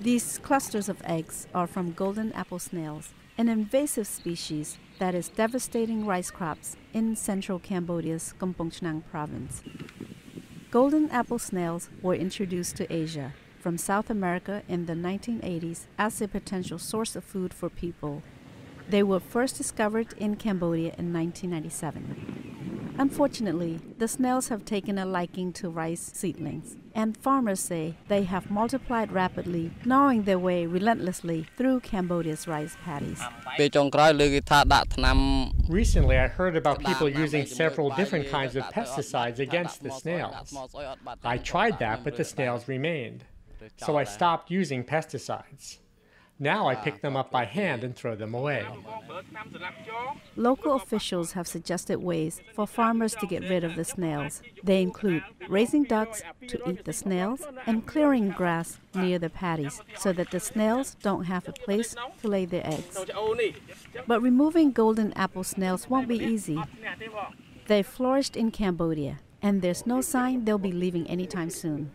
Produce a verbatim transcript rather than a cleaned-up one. These clusters of eggs are from golden apple snails, an invasive species that is devastating rice crops in central Cambodia's Kampong Chhnang province. Golden apple snails were introduced to Asia from South America in the nineteen eighties as a potential source of food for people. They were first discovered in Cambodia in nineteen ninety-seven. Unfortunately, the snails have taken a liking to rice seedlings, and farmers say they have multiplied rapidly, gnawing their way relentlessly through Cambodia's rice paddies. Recently, I heard about people using several different kinds of pesticides against the snails. I tried that, but the snails remained, so I stopped using pesticides. Now I pick them up by hand and throw them away. Local officials have suggested ways for farmers to get rid of the snails. They include raising ducks to eat the snails and clearing grass near the paddies so that the snails don't have a place to lay their eggs. But removing golden apple snails won't be easy. They flourished in Cambodia, and there's no sign they'll be leaving anytime soon.